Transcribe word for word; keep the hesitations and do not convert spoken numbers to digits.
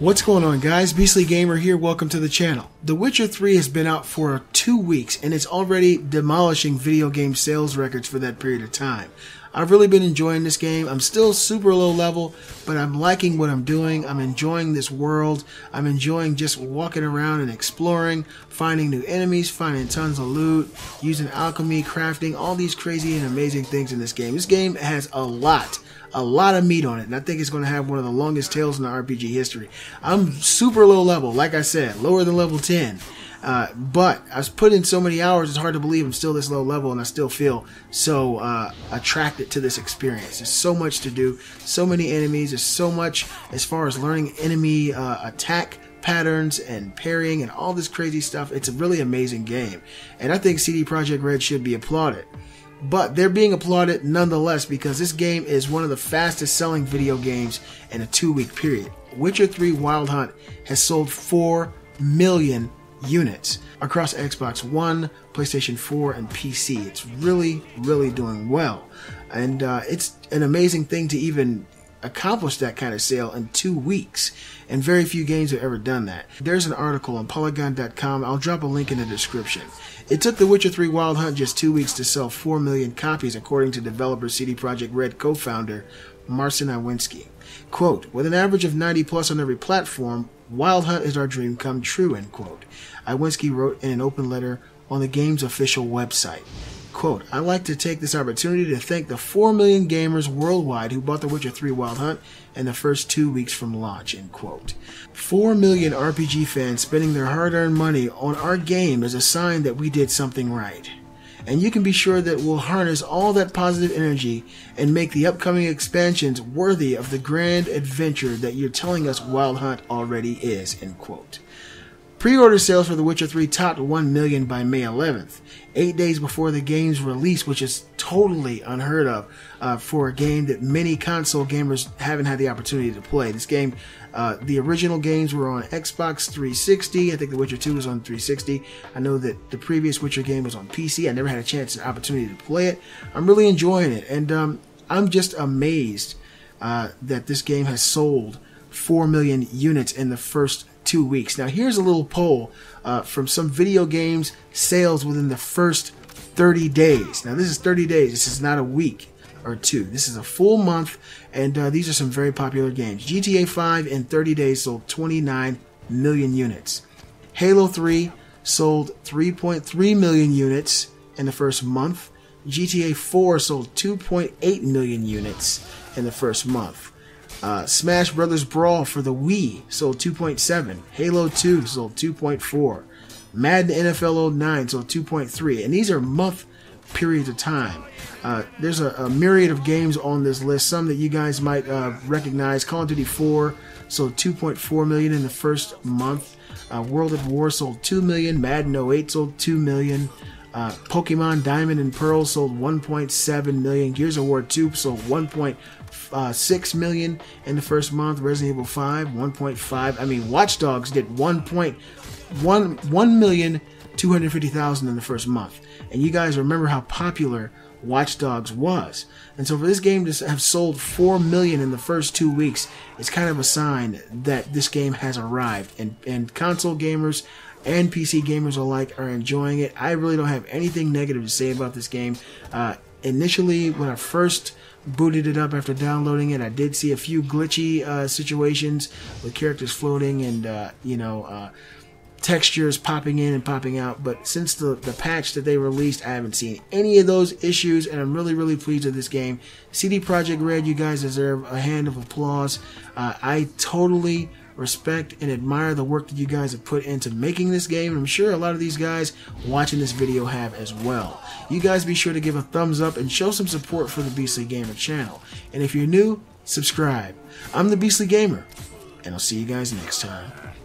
What's going on, guys? Beastly Gamer here. Welcome to the channel. The Witcher three has been out for two weeks and it's already demolishing video game sales records for that period of time. I've really been enjoying this game. I'm still super low level, but I'm liking what I'm doing. I'm enjoying this world. I'm enjoying just walking around and exploring, finding new enemies, finding tons of loot, using alchemy, crafting, all these crazy and amazing things in this game. This game has a lot. A lot of meat on it, and I think it's going to have one of the longest tails in the R P G history. I'm super low level, like I said, lower than level ten, uh, but I've put in so many hours, it's hard to believe I'm still this low level, and I still feel so uh, attracted to this experience. There's so much to do, so many enemies, there's so much as far as learning enemy uh, attack patterns and parrying and all this crazy stuff. It's a really amazing game, and I think C D Projekt Red should be applauded. But they're being applauded nonetheless because this game is one of the fastest selling video games in a two-week period. Witcher three Wild Hunt has sold four million units across Xbox One, PlayStation four, and P C. It's really, really doing well. And uh, it's an amazing thing to even accomplish that kind of sale in two weeks. And very few games have ever done that. There's an article on Polygon dot com. I'll drop a link in the description. It took The Witcher three Wild Hunt just two weeks to sell four million copies, according to developer C D Projekt Red co-founder Marcin Iwinski. Quote, with an average of ninety plus on every platform, Wild Hunt is our dream come true, end quote. Iwinski wrote in an open letter on the game's official website. Quote, I'd like to take this opportunity to thank the four million gamers worldwide who bought The Witcher three Wild Hunt in the first two weeks from launch, end quote. four million R P G fans spending their hard-earned money on our game is a sign that we did something right. And you can be sure that we'll harness all that positive energy and make the upcoming expansions worthy of the grand adventure that you're telling us Wild Hunt already is, end quote. Pre-order sales for The Witcher three topped one million by May eleventh, eight days before the game's release, which is totally unheard of uh, for a game that many console gamers haven't had the opportunity to play. This game, uh, the original games were on Xbox three sixty. I think The Witcher two was on three sixty. I know that the previous Witcher game was on P C. I never had a chance and opportunity to play it. I'm really enjoying it, and um, I'm just amazed uh, that this game has sold four million units in the first two weeks. Now here's a little poll uh, from some video games sales within the first thirty days. Now this is thirty days. This is not a week or two. This is a full month, and uh, these are some very popular games. G T A five in thirty days sold twenty-nine million units. Halo three sold three point three million units in the first month. G T A four sold two point eight million units in the first month. Uh, Smash Brothers Brawl for the Wii sold two point seven. Halo two sold two point four. Madden N F L oh nine sold two point three. And these are month periods of time. Uh, there's a, a myriad of games on this list, some that you guys might uh, recognize. Call of Duty four sold two point four million in the first month. Uh, World of War sold two million. Madden oh eight sold two million. Uh, Pokemon Diamond and Pearl sold one point seven million. Gears of War two sold one point six million in the first month. Resident Evil five, one point five. I mean, Watch Dogs did one million two hundred fifty thousand in the first month. And you guys remember how popular Watch Dogs was. And so for this game to have sold four million in the first two weeks, it's kind of a sign that this game has arrived. And, and console gamers and P C gamers alike are enjoying it. I really don't have anything negative to say about this game. Uh, initially, when I first booted it up after downloading it, I did see a few glitchy uh, situations with characters floating and, uh, you know, uh, textures popping in and popping out, but since the, the patch that they released, I haven't seen any of those issues, and I'm really, really pleased with this game. C D Projekt Red, you guys deserve a hand of applause. Uh, I totally respect and admire the work that you guys have put into making this game, and I'm sure a lot of these guys watching this video have as well. You guys be sure to give a thumbs up and show some support for the Beastly Gamer channel. And if you're new, subscribe. I'm the Beastly Gamer, and I'll see you guys next time.